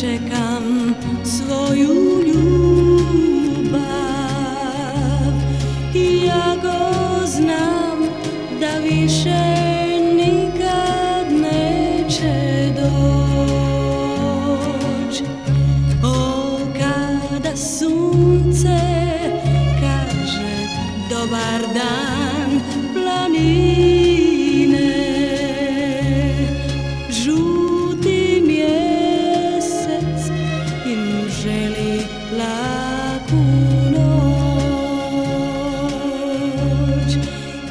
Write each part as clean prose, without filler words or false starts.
čekam svoju ljubav i ja go znam da više nikad neće doć. O, kada sunce kaže dobar dan planine,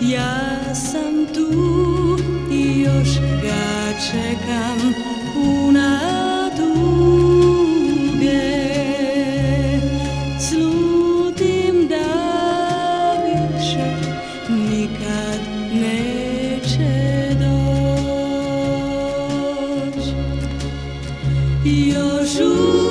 ja sam tu i još ga čekam puna duge. Slutim da više nikad neće doć. Još